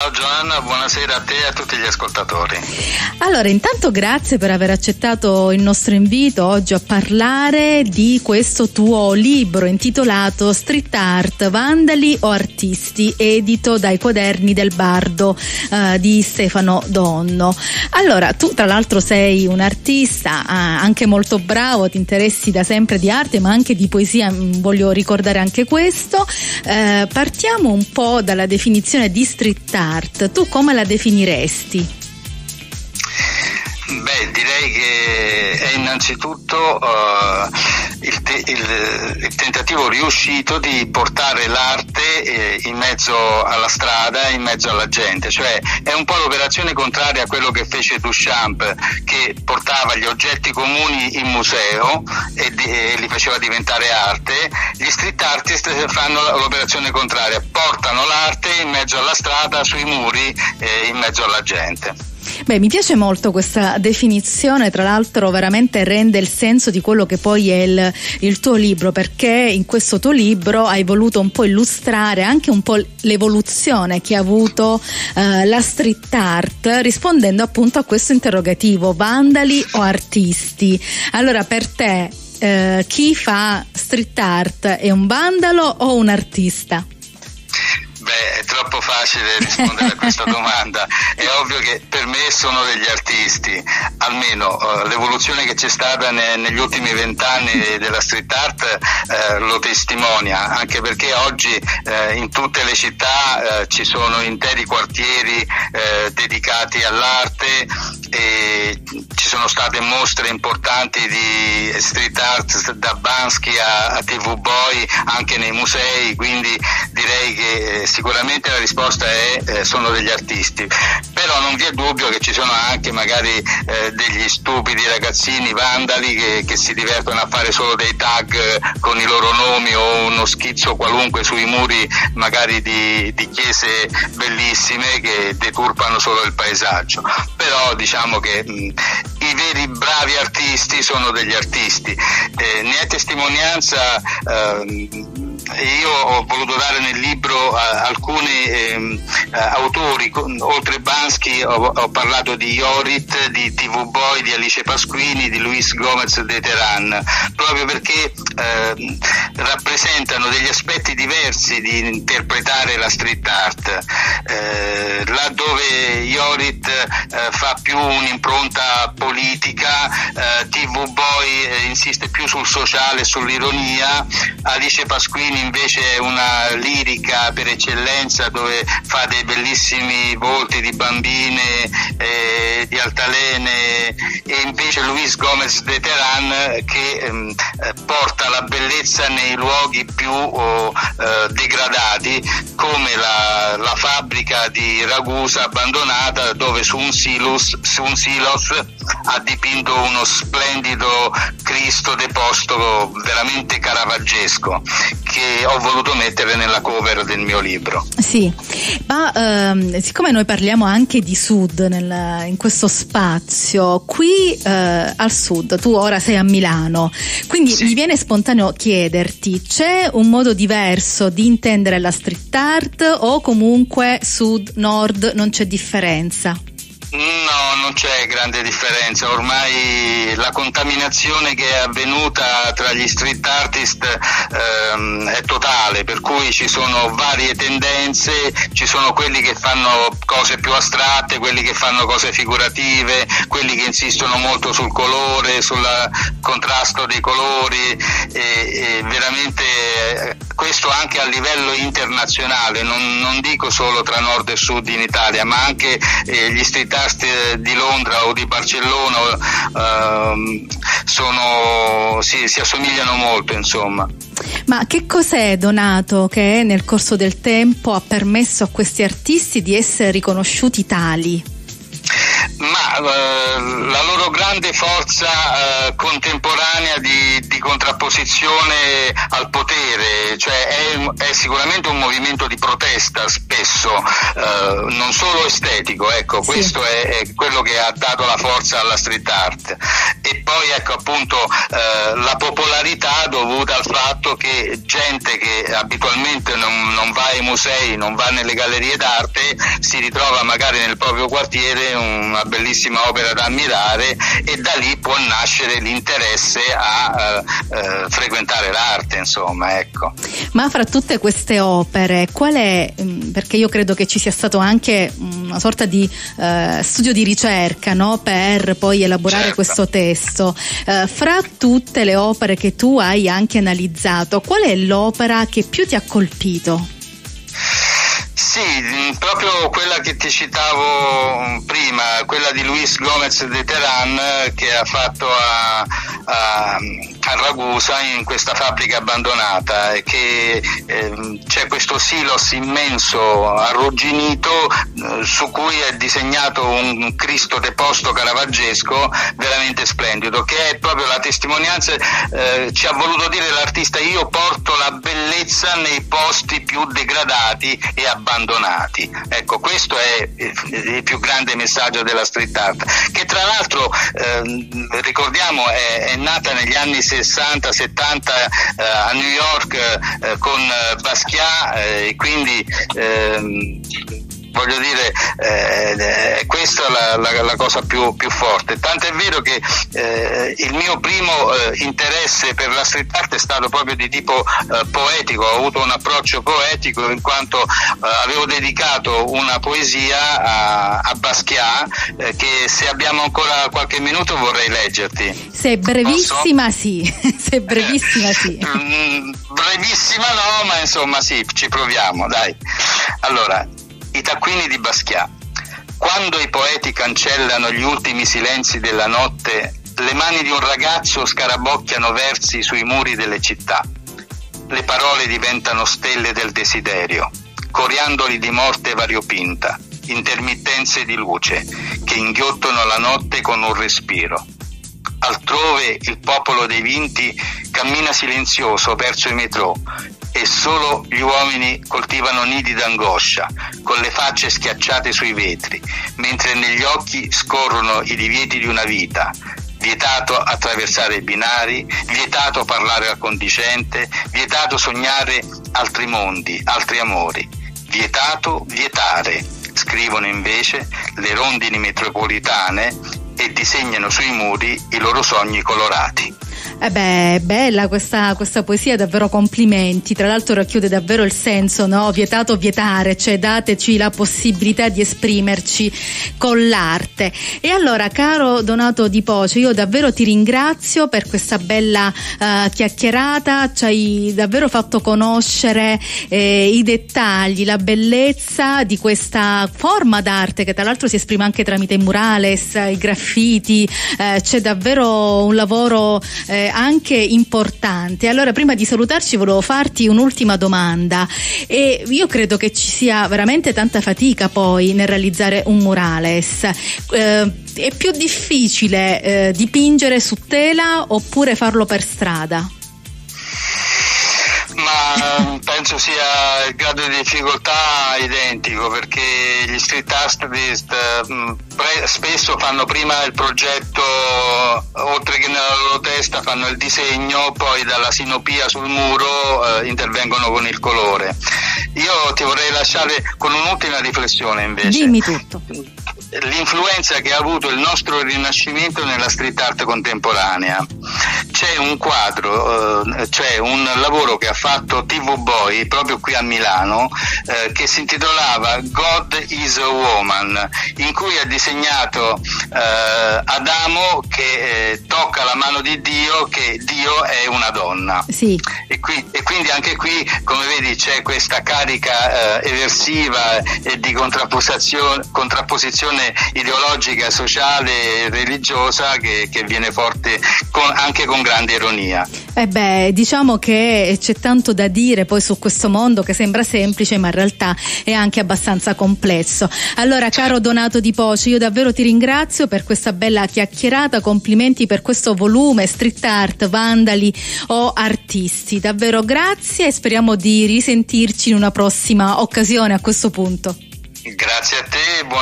Ciao Giovanna, buonasera a te e a tutti gli ascoltatori. Allora, intanto grazie per aver accettato il nostro invito oggi a parlare di questo tuo libro intitolato Street Art, Vandali o Artisti, edito dai Quaderni del Bardo di Stefano Donno. Allora, tu tra l'altro sei un artista anche molto bravo, ti interessi da sempre di arte ma anche di poesia, voglio ricordare anche questo. Partiamo un po' dalla definizione di street art. Tu come la definiresti? Beh, direi che è innanzitutto il tentativo riuscito di portare l'arte in mezzo alla strada, in mezzo alla gente, cioè è un po' l'operazione contraria a quello che fece Duchamp, che portava gli oggetti comuni in museo e li faceva diventare arte. Gli street artist fanno l'operazione contraria, portano l'arte in mezzo alla strada, sui muri, in mezzo alla gente. Beh, mi piace molto questa definizione, tra l'altro veramente rende il senso di quello che poi è il tuo libro, perché in questo tuo libro hai voluto un po' illustrare anche un po' l'evoluzione che ha avuto la street art, rispondendo appunto a questo interrogativo, vandali o artisti. Allora, per te chi fa street art è un vandalo o un artista? Beh, è troppo facile rispondere a questa domanda, è ovvio che per me sono degli artisti, almeno l'evoluzione che c'è stata negli ultimi 20 anni della street art lo testimonia, anche perché oggi in tutte le città ci sono interi quartieri dedicati all'arte e ci sono state mostre importanti di street art, da Banksy a TV Boy, anche nei musei, quindi direi che sicuramente la risposta è sono degli artisti, però non vi è dubbio che ci sono anche magari degli stupidi ragazzini vandali che si divertono a fare solo dei tag con i loro nomi o uno schizzo qualunque sui muri magari di chiese bellissime che deturpano solo il paesaggio, però diciamo che i veri bravi artisti sono degli artisti, ne è testimonianza. Io ho voluto dare nel libro alcuni autori, oltre Banksy ho parlato di Jorit, di TV Boy, di Alice Pasquini, di Luis Gomez de Teran, proprio perché rappresentano degli aspetti diversi di interpretare la street art, laddove Jorit fa più un'impronta politica, TV Boy insiste più sul sociale, sull'ironia, Alice Pasquini invece è una lirica per eccellenza, dove fa dei bellissimi volti di bambine, di altalene, e invece Luis Gomez de Teran che porta la bellezza nei luoghi più degradati, come la fabbrica di Ragusa abbandonata, dove su un silos ha dipinto uno splendido Cristo deposto veramente caravaggesco, che ho voluto mettere nella cover del mio libro. Sì, ma siccome noi parliamo anche di sud in questo spazio, qui al sud, tu ora sei a Milano, quindi sì. Mi viene spontaneo chiederti, c'è un modo diverso di intendere la street art o comunque sud-nord non c'è differenza? No, non c'è grande differenza, ormai la contaminazione che è avvenuta tra gli street artist è totale, per cui ci sono varie tendenze, ci sono quelli che fanno cose più astratte, quelli che fanno cose figurative, quelli che insistono molto sul colore, sul contrasto dei colori e veramente questo anche a livello internazionale, non dico solo tra nord e sud in Italia, ma anche gli street art di Londra o di Barcellona si assomigliano molto, insomma. Ma che cos'è, Donato, che nel corso del tempo ha permesso a questi artisti di essere riconosciuti tali? Ma la loro grande forza contemporanea di contrapposizione al potere, cioè è sicuramente un movimento di protesta spesso, non solo estetico, ecco, sì. Questo è quello che ha dato la forza alla street art, e poi ecco appunto la popolarità dovuta al fatto che gente che abitualmente non va ai musei, non va nelle gallerie d'arte, si ritrova magari nel proprio quartiere una bellissima opera da ammirare, e da lì può nascere l'interesse a frequentare l'arte, insomma, ecco. Ma fra tutte queste opere qual è, perché io credo che ci sia stato anche una sorta di studio di ricerca, no? Per poi elaborare, certo, questo testo, fra tutte le opere che tu hai anche analizzato, qual è l'opera che più ti ha colpito? Sì, proprio quella che ti citavo prima, quella di Luis Gomez de Teran, che ha fatto a Ragusa, in questa fabbrica abbandonata, che c'è questo silos immenso arrugginito su cui è disegnato un Cristo deposto caravaggesco veramente splendido, che è proprio la testimonianza, ci ha voluto dire l'artista: io porto la bellezza nei posti più degradati e abbandonati. Ecco, questo è il più grande messaggio della street art, che tra l'altro ricordiamo è nata negli anni 60-70 a New York con Basquiat, e quindi voglio dire, questa è la cosa più forte. Tant'è vero che il mio primo interesse per la street art è stato proprio di tipo poetico. Ho avuto un approccio poetico in quanto avevo dedicato una poesia a Basquiat, che, se abbiamo ancora qualche minuto, vorrei leggerti. Se è brevissima, posso? Sì, se è brevissima sì. Brevissima no, ma insomma sì, ci proviamo, dai. Allora, i taccuini di Basquiat. Quando i poeti cancellano gli ultimi silenzi della notte, le mani di un ragazzo scarabocchiano versi sui muri delle città. Le parole diventano stelle del desiderio, coriandoli di morte variopinta, intermittenze di luce che inghiottono la notte con un respiro. Altrove il popolo dei vinti cammina silenzioso verso i metrò, e solo gli uomini coltivano nidi d'angoscia, con le facce schiacciate sui vetri, mentre negli occhi scorrono i divieti di una vita: vietato attraversare i binari, vietato parlare al condiscente, vietato sognare altri mondi, altri amori, vietato vietare, scrivono invece le rondini metropolitane e disegnano sui muri i loro sogni colorati. Bella questa poesia, davvero complimenti. Tra l'altro racchiude davvero il senso, no? Vietato vietare, cioè dateci la possibilità di esprimerci con l'arte. E allora, caro Donato Di Poce, io davvero ti ringrazio per questa bella chiacchierata, ci hai davvero fatto conoscere i dettagli, la bellezza di questa forma d'arte, che tra l'altro si esprime anche tramite i murales, i graffiti, c'è davvero un lavoro anche importante. Allora, prima di salutarci, volevo farti un'ultima domanda, e io credo che ci sia veramente tanta fatica poi nel realizzare un murales. È più difficile dipingere su tela oppure farlo per strada? Ma penso sia il grado di difficoltà identico, perché gli street artist spesso fanno prima il progetto, oltre che nella loro testa fanno il disegno, poi dalla sinopia sul muro intervengono con il colore. Io ti vorrei lasciare con un'ultima riflessione invece. Dimmi tutto. L'influenza che ha avuto il nostro Rinascimento nella street art contemporanea. C'è un quadro, c'è un lavoro che ha fatto TV Boy proprio qui a Milano, che si intitolava God is a Woman, in cui ha disegnato Adamo che tocca la mano di Dio, che Dio è una donna. Sì. E quindi anche qui, come vedi, c'è questa carica eversiva e di contrapposizione ideologica, sociale e religiosa che viene forte anche con grande ironia. Diciamo che c'è tanto da dire poi su questo mondo che sembra semplice, ma in realtà è anche abbastanza complesso. Allora, caro Donato Di Poce, io davvero ti ringrazio per questa bella chiacchierata, complimenti per questo volume Street Art, Vandali o Artisti. Davvero grazie e speriamo di risentirci in una prossima occasione a questo punto. Grazie a te.